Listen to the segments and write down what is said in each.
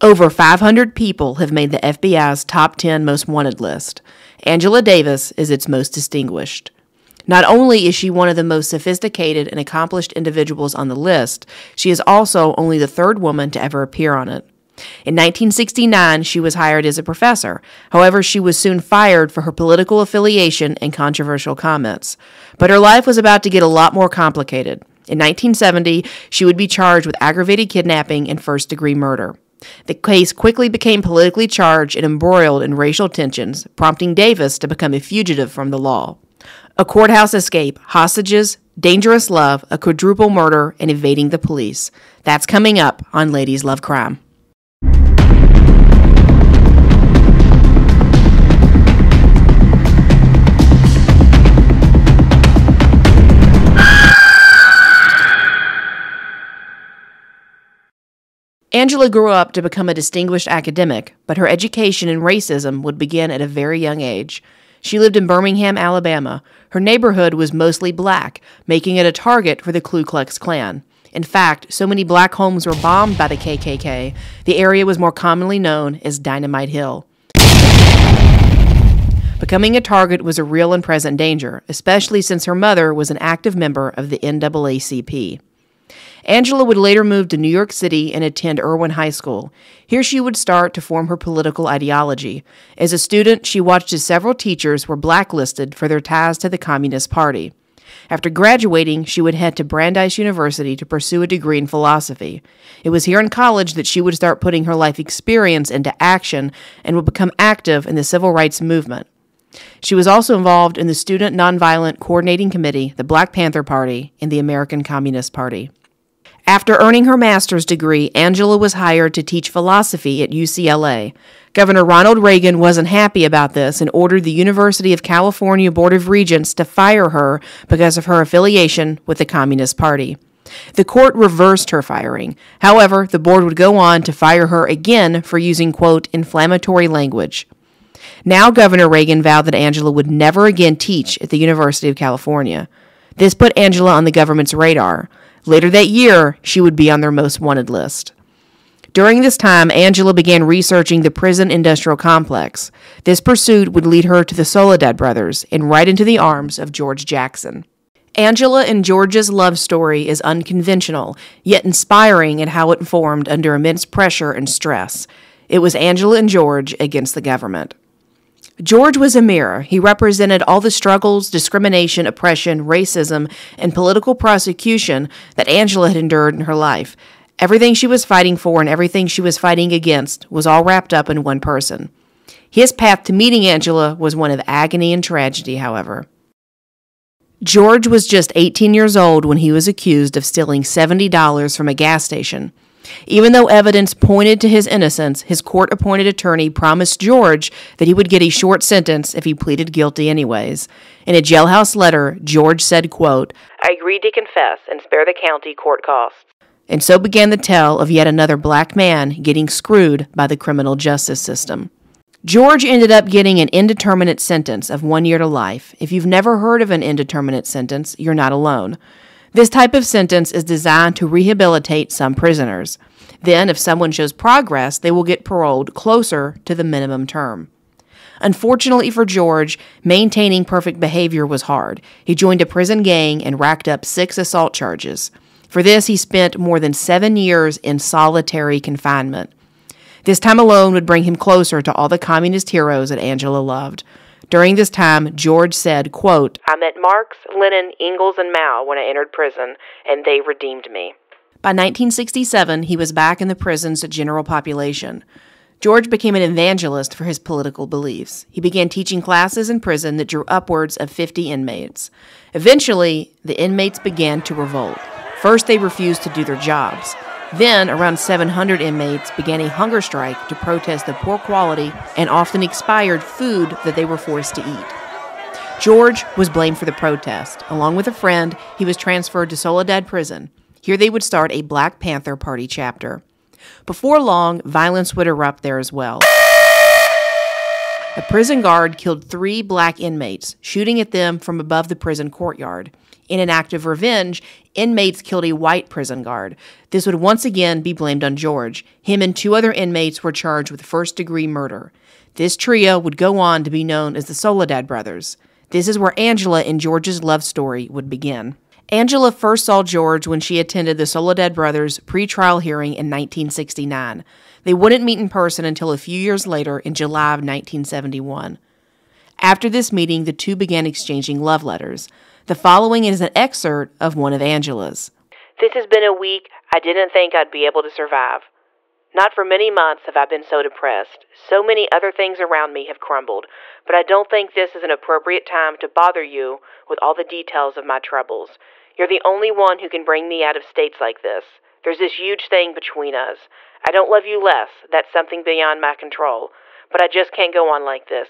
Over 500 people have made the FBI's top 10 most wanted list. Angela Davis is its most distinguished. Not only is she one of the most sophisticated and accomplished individuals on the list, she is also only the third woman to ever appear on it. In 1969, she was hired as a professor. However, she was soon fired for her political affiliation and controversial comments. But her life was about to get a lot more complicated. In 1970, she would be charged with aggravated kidnapping and first-degree murder. The case quickly became politically charged and embroiled in racial tensions, prompting Davis to become a fugitive from the law. A courthouse escape, hostages, dangerous love, a quadruple murder, and evading the police. That's coming up on Ladies Love Crime. Angela grew up to become a distinguished academic, but her education in racism would begin at a very young age. She lived in Birmingham, Alabama. Her neighborhood was mostly black, making it a target for the Ku Klux Klan. In fact, so many black homes were bombed by the KKK, the area was more commonly known as Dynamite Hill. Becoming a target was a real and present danger, especially since her mother was an active member of the NAACP. Angela would later move to New York City and attend Irwin High School. Here she would start to form her political ideology. As a student, she watched as several teachers were blacklisted for their ties to the Communist Party. After graduating, she would head to Brandeis University to pursue a degree in philosophy. It was here in college that she would start putting her life experience into action and would become active in the civil rights movement. She was also involved in the Student Nonviolent Coordinating Committee, the Black Panther Party, and the American Communist Party. After earning her master's degree, Angela was hired to teach philosophy at UCLA. Governor Ronald Reagan wasn't happy about this and ordered the University of California Board of Regents to fire her because of her affiliation with the Communist Party. The court reversed her firing. However, the board would go on to fire her again for using, quote, inflammatory language. Now Governor Reagan vowed that Angela would never again teach at the University of California. This put Angela on the government's radar. Later that year, she would be on their most wanted list. During this time, Angela began researching the prison industrial complex. This pursuit would lead her to the Soledad Brothers and right into the arms of George Jackson. Angela and George's love story is unconventional, yet inspiring in how it formed under immense pressure and stress. It was Angela and George against the government. George was a mirror. He represented all the struggles, discrimination, oppression, racism, and political prosecution that Angela had endured in her life. Everything she was fighting for and everything she was fighting against was all wrapped up in one person. His path to meeting Angela was one of agony and tragedy, however. George was just 18 years old when he was accused of stealing $70 from a gas station. Even though evidence pointed to his innocence, his court-appointed attorney promised George that he would get a short sentence if he pleaded guilty anyways. In a jailhouse letter, George said, quote, "I agreed to confess and spare the county court costs." And so began the tale of yet another black man getting screwed by the criminal justice system. George ended up getting an indeterminate sentence of 1 year to life. If you've never heard of an indeterminate sentence, you're not alone. This type of sentence is designed to rehabilitate some prisoners. Then, if someone shows progress, they will get paroled closer to the minimum term. Unfortunately for George, maintaining perfect behavior was hard. He joined a prison gang and racked up 6 assault charges. For this, he spent more than 7 years in solitary confinement. This time alone would bring him closer to all the communist heroes that Angela loved. During this time, George said, quote, "I met Marx, Lenin, Engels, and Mao when I entered prison, and they redeemed me." By 1967, he was back in the prison's general population. George became an evangelist for his political beliefs. He began teaching classes in prison that drew upwards of 50 inmates. Eventually, the inmates began to revolt. First, they refused to do their jobs. Then, around 700 inmates began a hunger strike to protest the poor quality and often expired food that they were forced to eat. George was blamed for the protest. Along with a friend, he was transferred to Soledad Prison. Here they would start a Black Panther Party chapter. Before long, violence would erupt there as well. A prison guard killed 3 black inmates, shooting at them from above the prison courtyard. In an act of revenge, inmates killed a white prison guard. This would once again be blamed on George. Him and 2 other inmates were charged with first-degree murder. This trio would go on to be known as the Soledad Brothers. This is where Angela and George's love story would begin. Angela first saw George when she attended the Soledad Brothers pre-trial hearing in 1969. They wouldn't meet in person until a few years later in July of 1971. After this meeting, the 2 began exchanging love letters. The following is an excerpt of one of Angela's. This has been a week I didn't think I'd be able to survive. Not for many months have I been so depressed. So many other things around me have crumbled, but I don't think this is an appropriate time to bother you with all the details of my troubles. You're the only one who can bring me out of states like this. There's this huge thing between us. I don't love you less. That's something beyond my control. But I just can't go on like this.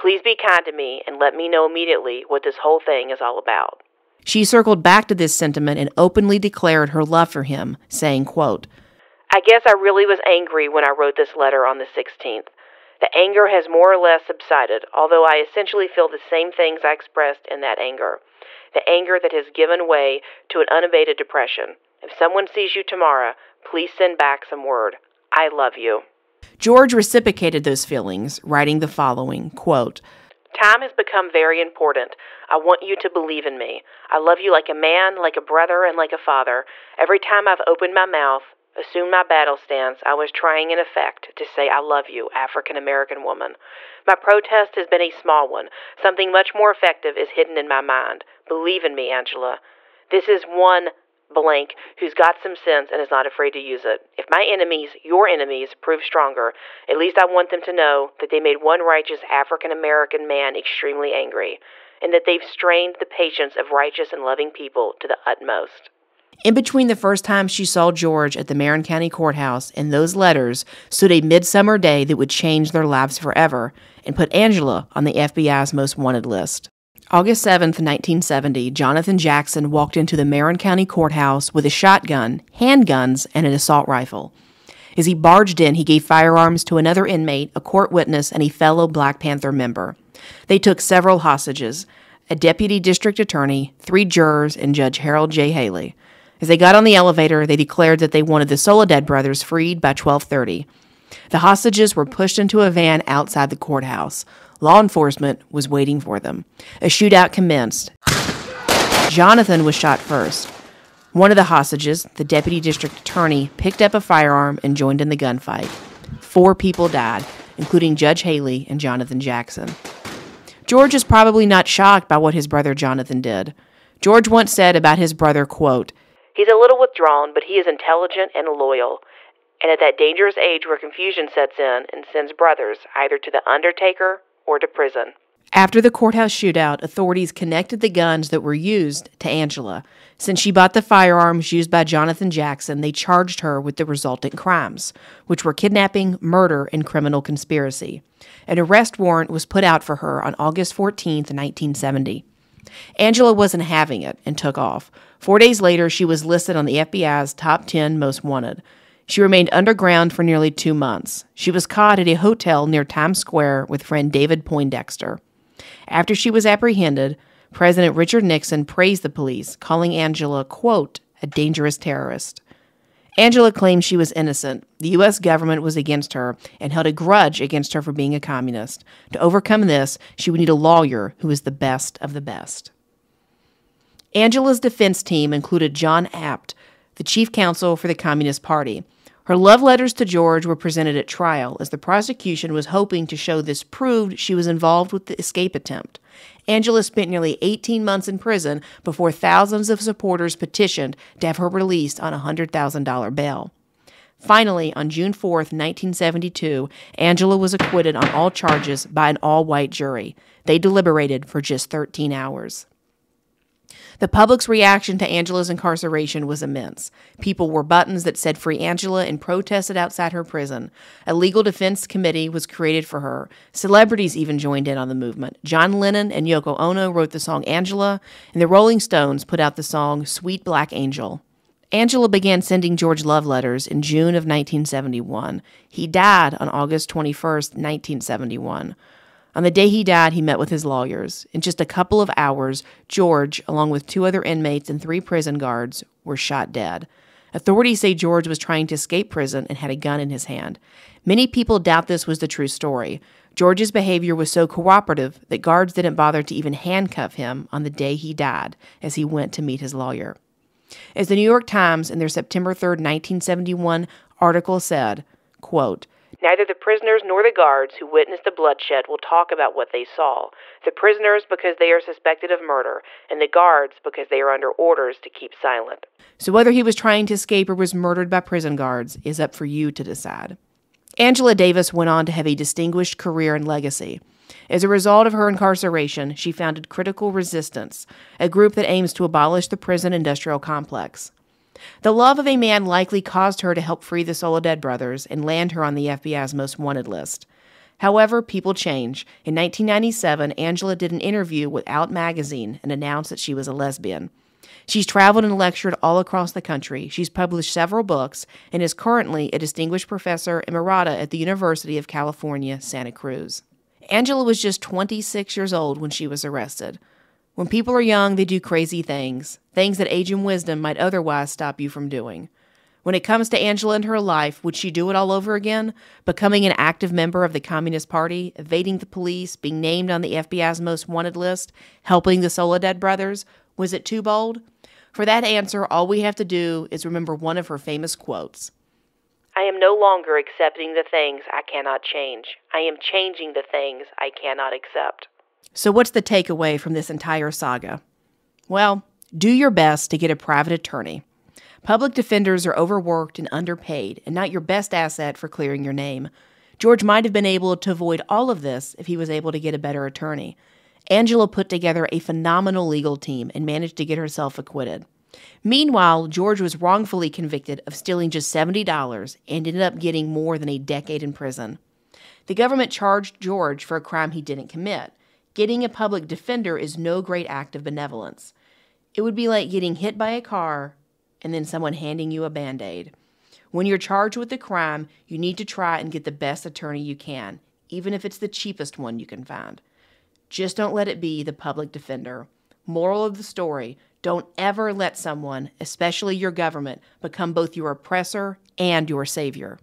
Please be kind to me and let me know immediately what this whole thing is all about. She circled back to this sentiment and openly declared her love for him, saying, quote, I guess I really was angry when I wrote this letter on the 16th. The anger has more or less subsided, although I essentially feel the same things I expressed in that anger. The anger that has given way to an unabated depression. If someone sees you tomorrow, please send back some word. I love you. George reciprocated those feelings, writing the following, quote, Time has become very important. I want you to believe in me. I love you like a man, like a brother, and like a father. Every time I've opened my mouth, assumed my battle stance, I was trying in effect to say I love you, African-American woman. My protest has been a small one. Something much more effective is hidden in my mind. Believe in me, Angela. This is one blank who's got some sense and is not afraid to use it. If my enemies, your enemies, prove stronger, at least I want them to know that they made one righteous African-American man extremely angry, and that they've strained the patience of righteous and loving people to the utmost. In between the first time she saw George at the Marin County Courthouse and those letters stood a midsummer day that would change their lives forever and put Angela on the FBI's most wanted list. August 7, 1970, Jonathan Jackson walked into the Marin County Courthouse with a shotgun, handguns, and an assault rifle. As he barged in, he gave firearms to another inmate, a court witness, and a fellow Black Panther member. They took several hostages, a deputy district attorney, 3 jurors, and Judge Harold J. Haley. As they got on the elevator, they declared that they wanted the Soledad Brothers freed by 12:30. The hostages were pushed into a van outside the courthouse. Law enforcement was waiting for them. A shootout commenced. Jonathan was shot first. One of the hostages, the deputy district attorney, picked up a firearm and joined in the gunfight. 4 people died, including Judge Haley and Jonathan Jackson. George is probably not shocked by what his brother Jonathan did. George once said about his brother, quote, He's a little withdrawn, but he is intelligent and loyal. And at that dangerous age where confusion sets in and sends brothers either to the undertaker or to prison. After the courthouse shootout, authorities connected the guns that were used to Angela. Since she bought the firearms used by Jonathan Jackson, they charged her with the resultant crimes, which were kidnapping, murder, and criminal conspiracy. An arrest warrant was put out for her on August 14, 1970. Angela wasn't having it and took off. 4 days later, she was listed on the FBI's top 10 most wanted. She remained underground for nearly 2 months. She was caught at a hotel near Times Square with friend David Poindexter. After she was apprehended, President Richard Nixon praised the police, calling Angela, quote, a dangerous terrorist. Angela claimed she was innocent. The U.S. government was against her and held a grudge against her for being a communist. To overcome this, she would need a lawyer who was the best of the best. Angela's defense team included John Abt, the chief counsel for the Communist Party. Her love letters to George were presented at trial, as the prosecution was hoping to show this proved she was involved with the escape attempt. Angela spent nearly 18 months in prison before thousands of supporters petitioned to have her released on a $100,000 bail. Finally, on June 4, 1972, Angela was acquitted on all charges by an all-white jury. They deliberated for just 13 hours. The public's reaction to Angela's incarceration was immense. People wore buttons that said Free Angela and protested outside her prison. A legal defense committee was created for her. Celebrities even joined in on the movement. John Lennon and Yoko Ono wrote the song Angela, and the Rolling Stones put out the song Sweet Black Angel. Angela began sending George love letters in June of 1971. He died on August 21, 1971. On the day he died, he met with his lawyers. In just a couple of hours, George, along with 2 other inmates and 3 prison guards, were shot dead. Authorities say George was trying to escape prison and had a gun in his hand. Many people doubt this was the true story. George's behavior was so cooperative that guards didn't bother to even handcuff him on the day he died as he went to meet his lawyer. As the New York Times in their September 3, 1971 article said, quote, "Neither the prisoners nor the guards who witnessed the bloodshed will talk about what they saw. The prisoners because they are suspected of murder, and the guards because they are under orders to keep silent." So whether he was trying to escape or was murdered by prison guards is up for you to decide. Angela Davis went on to have a distinguished career and legacy. As a result of her incarceration, she founded Critical Resistance, a group that aims to abolish the prison industrial complex. The love of a man likely caused her to help free the Soledad brothers and land her on the FBI's most wanted list. However, people change. In 1997, Angela did an interview with Out Magazine and announced that she was a lesbian. She's traveled and lectured all across the country. She's published several books and is currently a distinguished professor emerita at the University of California, Santa Cruz. Angela was just 26 years old when she was arrested. When people are young, they do crazy things, things that age and wisdom might otherwise stop you from doing. When it comes to Angela and her life, would she do it all over again? Becoming an active member of the Communist Party, evading the police, being named on the FBI's most wanted list, helping the Soledad brothers? Was it too bold? For that answer, all we have to do is remember one of her famous quotes. "I am no longer accepting the things I cannot change. I am changing the things I cannot accept." So what's the takeaway from this entire saga? Well, do your best to get a private attorney. Public defenders are overworked and underpaid and not your best asset for clearing your name. George might have been able to avoid all of this if he was able to get a better attorney. Angela put together a phenomenal legal team and managed to get herself acquitted. Meanwhile, George was wrongfully convicted of stealing just $70 and ended up getting more than a decade in prison. The government charged George for a crime he didn't commit. Getting a public defender is no great act of benevolence. It would be like getting hit by a car and then someone handing you a Band-Aid. When you're charged with a crime, you need to try and get the best attorney you can, even if it's the cheapest one you can find. Just don't let it be the public defender. Moral of the story, don't ever let someone, especially your government, become both your oppressor and your savior.